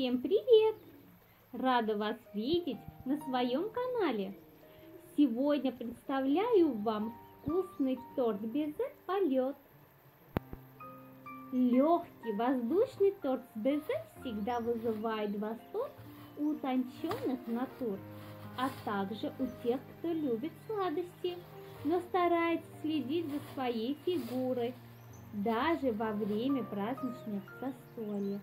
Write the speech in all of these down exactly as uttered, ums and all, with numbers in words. Всем привет! Рада вас видеть на своем канале. Сегодня представляю вам вкусный торт безе «Полёт». Легкий воздушный торт с безе всегда вызывает восторг у утонченных натур, а также у тех, кто любит сладости, но старается следить за своей фигурой даже во время праздничных застольев.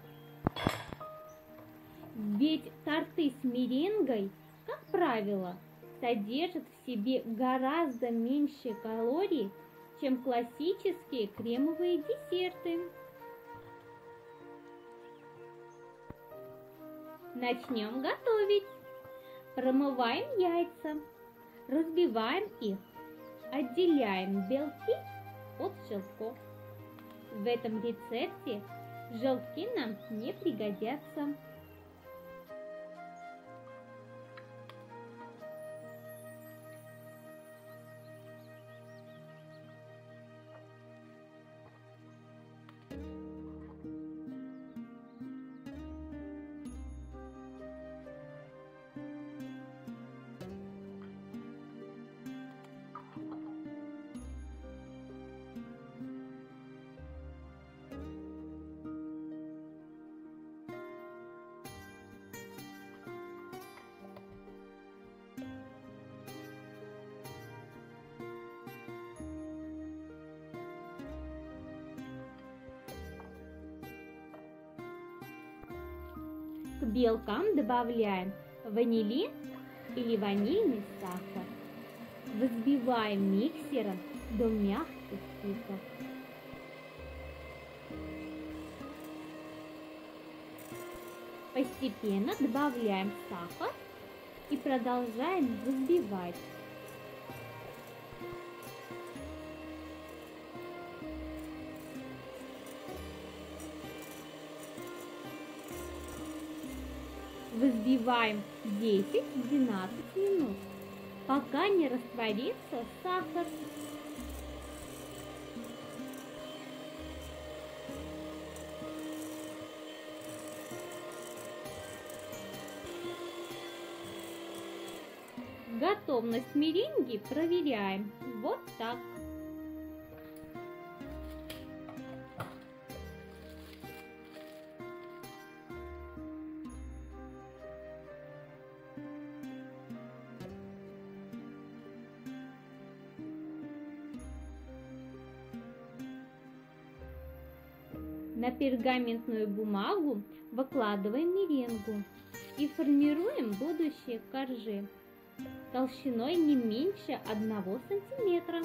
Ведь торты с меренгой, как правило, содержат в себе гораздо меньше калорий, чем классические кремовые десерты. Начнем готовить. Промываем яйца, разбиваем их, отделяем белки от желтков. В этом рецепте желтки нам не пригодятся. К белкам добавляем ванилин или ванильный сахар. Взбиваем миксером до мягких пиков. Постепенно добавляем сахар и продолжаем взбивать. Взбиваем десять-двенадцать минут, пока не растворится сахар. Готовность меренги проверяем вот так. На пергаментную бумагу выкладываем меренгу и формируем будущие коржи толщиной не меньше одного сантиметра.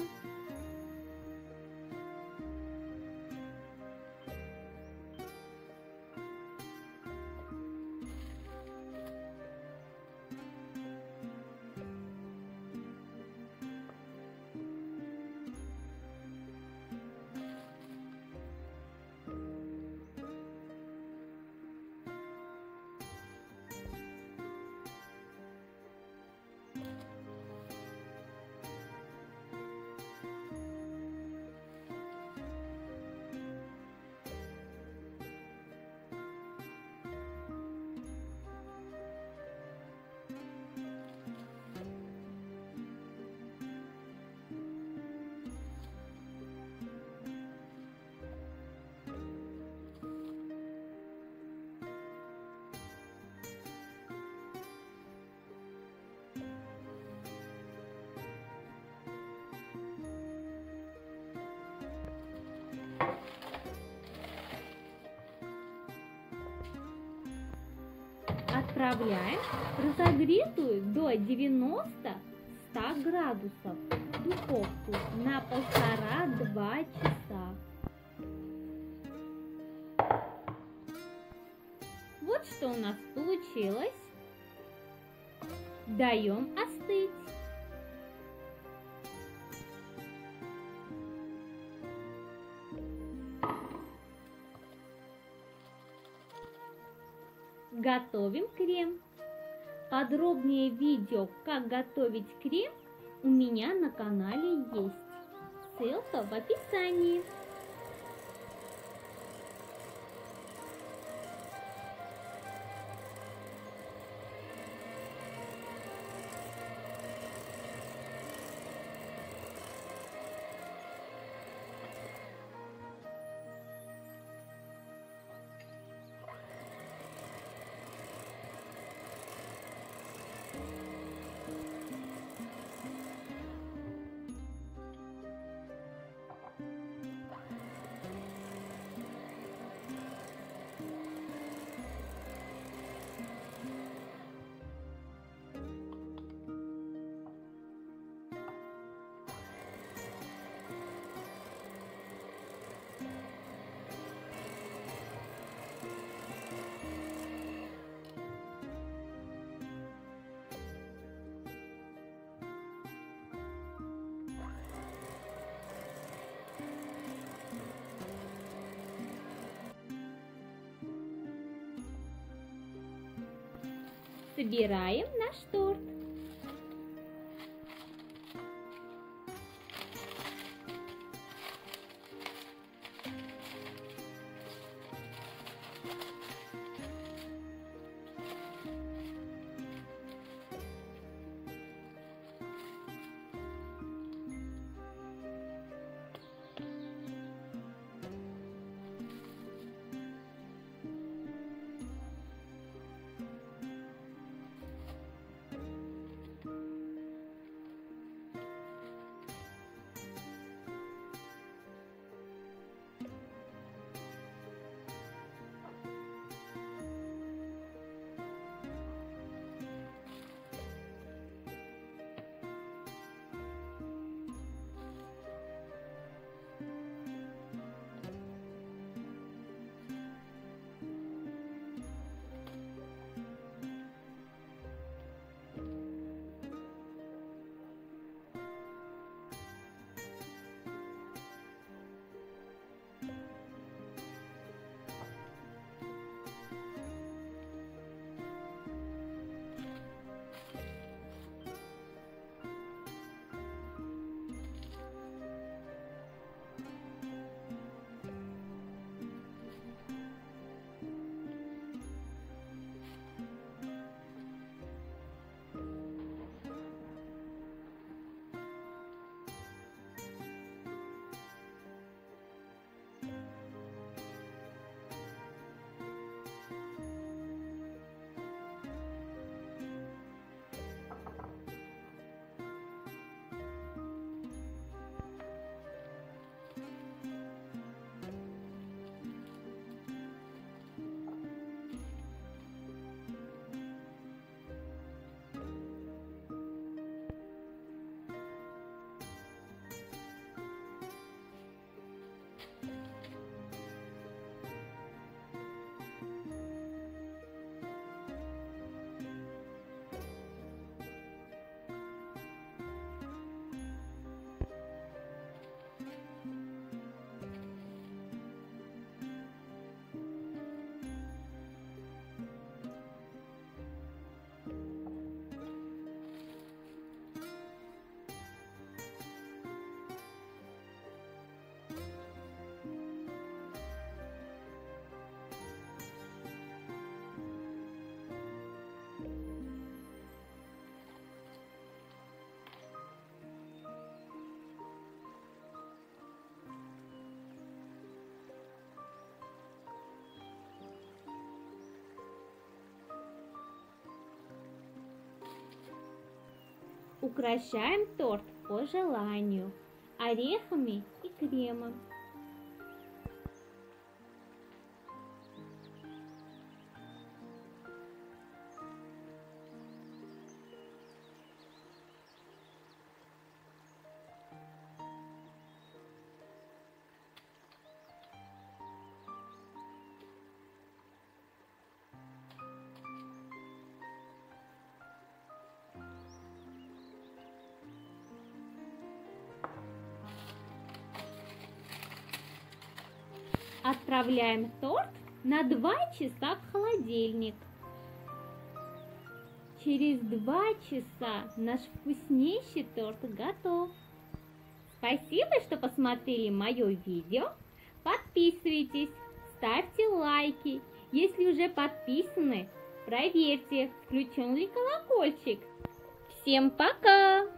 Отправляем разогретую до девяноста-ста градусов духовку на полтора-два часа. Вот что у нас получилось. Даем остыть. Готовим крем. Подробнее видео, как готовить крем, у меня на канале есть. Ссылка в описании. собираем наш торт. Украшаем торт по желанию орехами и кремом. Отправляем торт на два часа в холодильник. Через два часа наш вкуснейший торт готов. Спасибо, что посмотрели мое видео. Подписывайтесь, ставьте лайки. Если уже подписаны, проверьте, включен ли колокольчик. Всем пока!